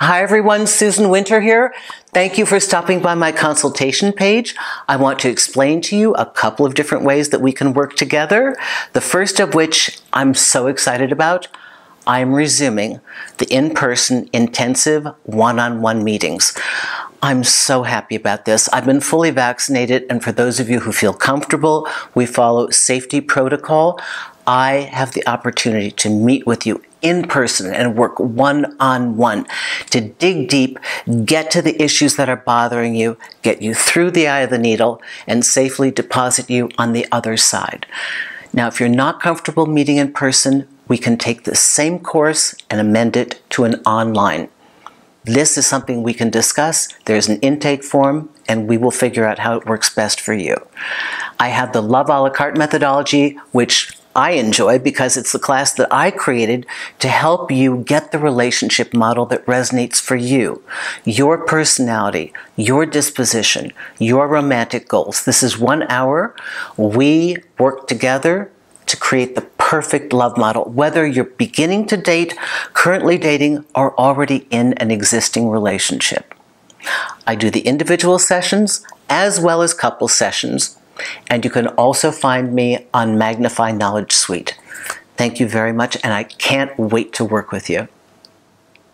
Hi everyone, Susan Winter here. Thank you for stopping by my consultation page. I want to explain to you a couple of different ways that we can work together. The first of which I'm so excited about, I'm resuming the in-person intensive one-on-one meetings. I'm so happy about this. I've been fully vaccinated, and for those of you who feel comfortable, we follow safety protocol. I have the opportunity to meet with you in person and work one-on-one to dig deep, get to the issues that are bothering you, get you through the eye of the needle, and safely deposit you on the other side. Now, if you're not comfortable meeting in person, we can take the same course and amend it to an online. This is something we can discuss. There's an intake form, and we will figure out how it works best for you. I have the Love a la carte methodology, which I enjoy because it's the class that I created to help you get the relationship model that resonates for you, your personality, your disposition, your romantic goals. This is 1 hour. We work together to create the perfect love model, whether you're beginning to date, currently dating, or already in an existing relationship. I do the individual sessions as well as couple sessions. And you can also find me on Magnify Knowledge Suite. Thank you very much, and I can't wait to work with you.